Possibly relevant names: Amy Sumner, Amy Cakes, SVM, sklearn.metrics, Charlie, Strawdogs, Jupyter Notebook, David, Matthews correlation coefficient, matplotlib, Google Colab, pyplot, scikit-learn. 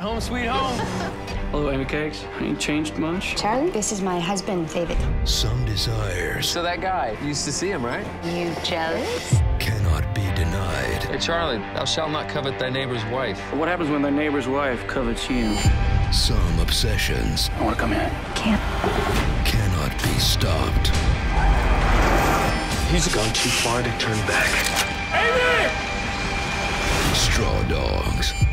Home sweet home. Hello, Amy Cakes. Ain't changed much. Charlie, this is my husband, David. Some desires. So that guy, you used to see him, right? You jealous? Cannot be denied. Hey, Charlie, thou shalt not covet thy neighbor's wife. What happens when thy neighbor's wife covets you? Some obsessions. I want to come in. Can't. Cannot be stopped. He's gone too far to turn back. Amy! Strawdogs.